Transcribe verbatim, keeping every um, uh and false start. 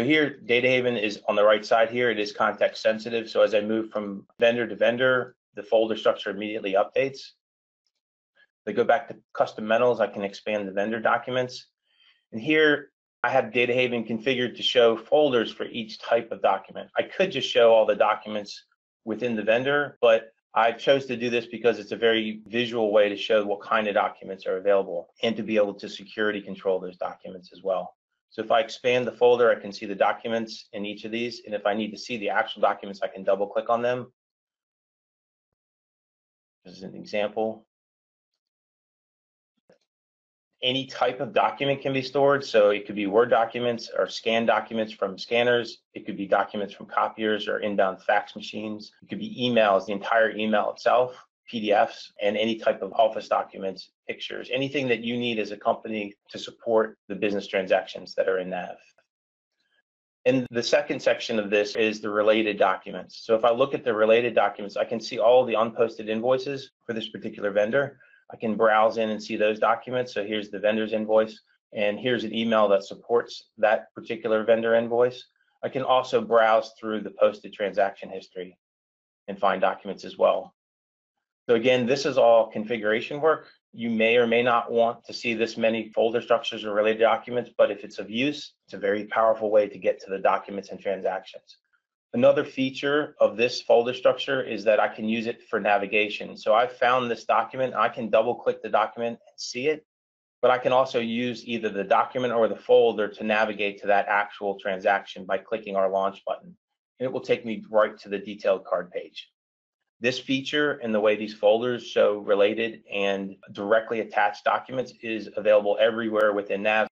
So here, Datahaven is on the right side here. It is context sensitive. So as I move from vendor to vendor, the folder structure immediately updates. If I go back to custom metals, I can expand the vendor documents. And here I have Datahaven configured to show folders for each type of document. I could just show all the documents within the vendor, but I chose to do this because it's a very visual way to show what kind of documents are available and to be able to security control those documents as well. So if I expand the folder, I can see the documents in each of these. And if I need to see the actual documents, I can double click on them. This is an example. Any type of document can be stored. So it could be Word documents or scan documents from scanners. It could be documents from copiers or inbound fax machines. It could be emails, the entire email itself, P D Fs, and any type of office documents, pictures, anything that you need as a company to support the business transactions that are in N A V. And the second section of this is the related documents. So if I look at the related documents, I can see all the unposted invoices for this particular vendor. I can browse in and see those documents. So here's the vendor's invoice, and here's an email that supports that particular vendor invoice. I can also browse through the posted transaction history and find documents as well. So again, this is all configuration work. You may or may not want to see this many folder structures or related documents, but if it's of use, it's a very powerful way to get to the documents and transactions. Another feature of this folder structure is that I can use it for navigation. So I found this document, I can double click the document and see it, but I can also use either the document or the folder to navigate to that actual transaction by clicking our launch button. And it will take me right to the detailed card page. This feature and the way these folders show related and directly attached documents is available everywhere within N A V.